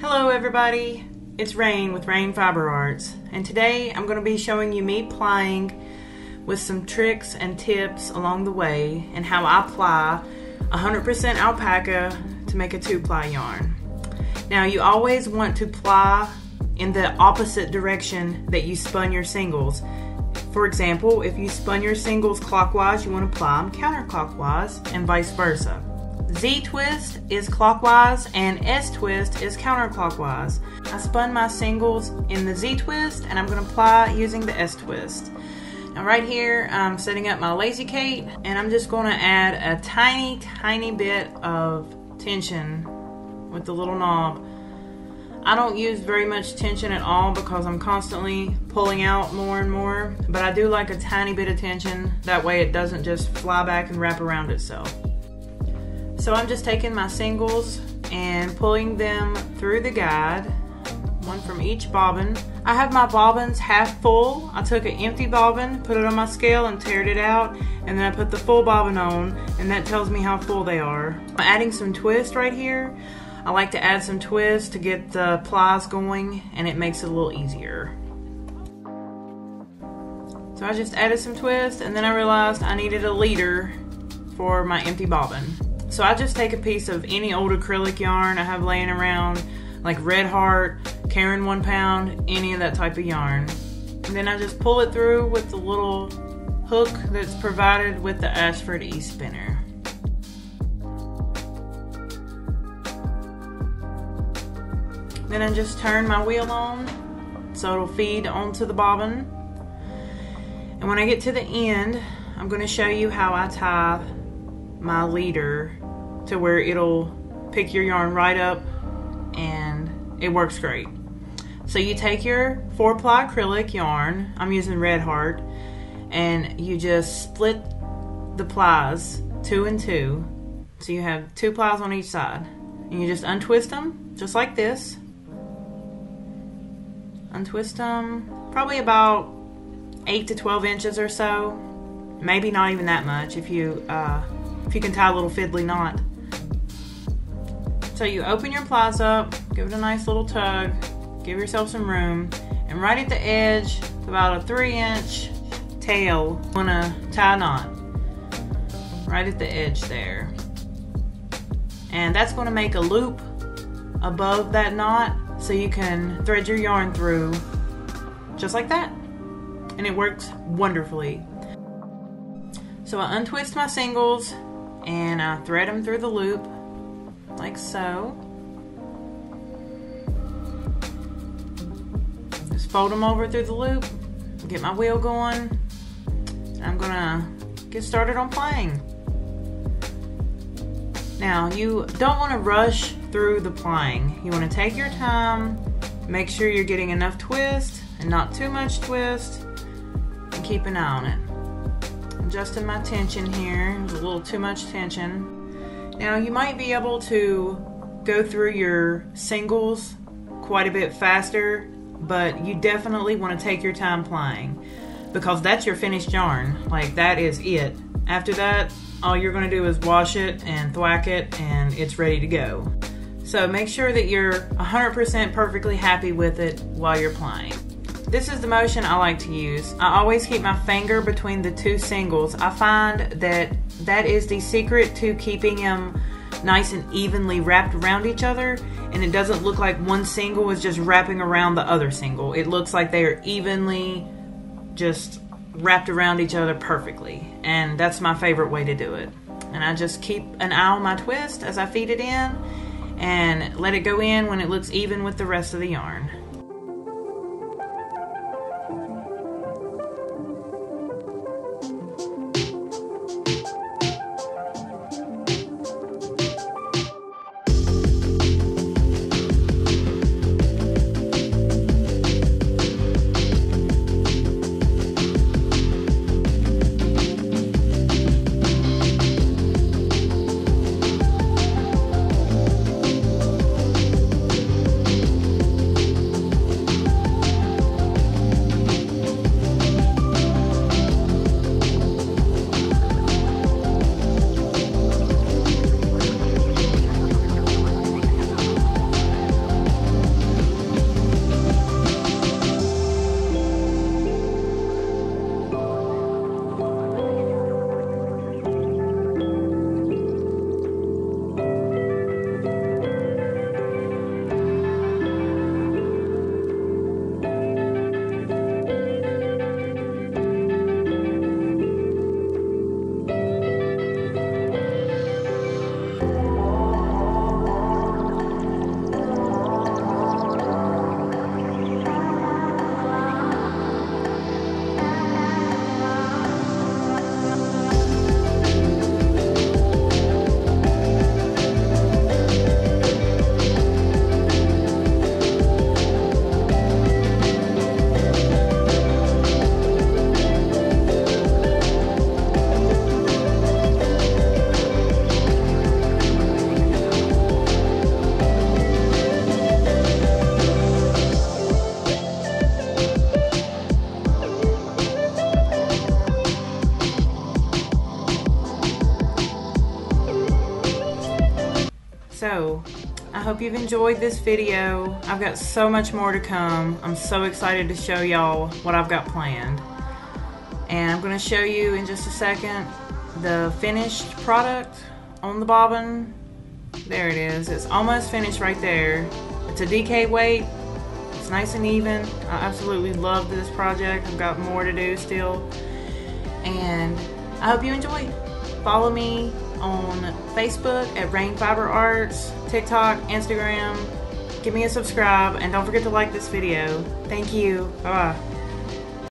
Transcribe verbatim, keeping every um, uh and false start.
Hello everybody, it's Rain with Rain Fiber Arts, and today I'm going to be showing you me plying with some tricks and tips along the way and how I ply one hundred percent alpaca to make a two-ply yarn. Now you always want to ply in the opposite direction that you spun your singles. For example, if you spun your singles clockwise, you want to ply them counterclockwise and vice versa. Z-twist is clockwise and S-twist is counterclockwise. I spun my singles in the Z-twist and I'm going to ply using the S-twist. Now right here I'm setting up my Lazy Kate and I'm just going to add a tiny tiny bit of tension with the little knob. I don't use very much tension at all because I'm constantly pulling out more and more, but I do like a tiny bit of tension, that way it doesn't just fly back and wrap around itself. So I'm just taking my singles and pulling them through the guide, one from each bobbin. I have my bobbins half full. I took an empty bobbin, put it on my scale and teared it out, and then I put the full bobbin on, and that tells me how full they are. I'm adding some twist right here. I like to add some twist to get the plies going, and it makes it a little easier. So I just added some twist, and then I realized I needed a leader for my empty bobbin. So I just take a piece of any old acrylic yarn I have laying around, like Red Heart, Caron One Pound, any of that type of yarn. And then I just pull it through with the little hook that's provided with the Ashford E-Spinner. Then I just turn my wheel on so it'll feed onto the bobbin. And when I get to the end, I'm going to show you how I tie my leader to where it'll pick your yarn right up and it works great. So you take your four ply acrylic yarn, I'm using Red Heart, and you just split the plies two and two, so you have two plies on each side, and you just untwist them just like this. Untwist them probably about eight to twelve inches or so, maybe not even that much if you uh, if you can tie a little fiddly knot. So you open your plies up, give it a nice little tug, give yourself some room, and right at the edge, about a three inch tail, you want to tie a knot right at the edge there. And that's going to make a loop above that knot so you can thread your yarn through just like that. And it works wonderfully. So I untwist my singles and I thread them through the loop, like so. Just fold them over through the loop, get my wheel going. I'm gonna get started on plying. Now, you don't wanna rush through the plying. You wanna take your time, make sure you're getting enough twist and not too much twist, and keep an eye on it. Adjusting my tension here, there's a little too much tension. Now you might be able to go through your singles quite a bit faster, but you definitely want to take your time plying because that's your finished yarn. Like, that is it. After that, all you're going to do is wash it and thwack it and it's ready to go. So make sure that you're one hundred percent perfectly happy with it while you're plying. This is the motion I like to use. I always keep my finger between the two singles. I find that that is the secret to keeping them nice and evenly wrapped around each other, and it doesn't look like one single is just wrapping around the other single. It looks like they are evenly just wrapped around each other perfectly, and that's my favorite way to do it. And I just keep an eye on my twist as I feed it in and let it go in when it looks even with the rest of the yarn. go. I hope you've enjoyed this video. I've got so much more to come. I'm so excited to show y'all what I've got planned. And I'm going to show you in just a second the finished product on the bobbin. There it is. It's almost finished right there. It's a D K weight. It's nice and even. I absolutely love this project. I've got more to do still. And I hope you enjoyed. Follow me on Facebook at Rain Fiber Arts, TikTok, Instagram. Give me a subscribe and don't forget to like this video. Thank you. Bye-bye.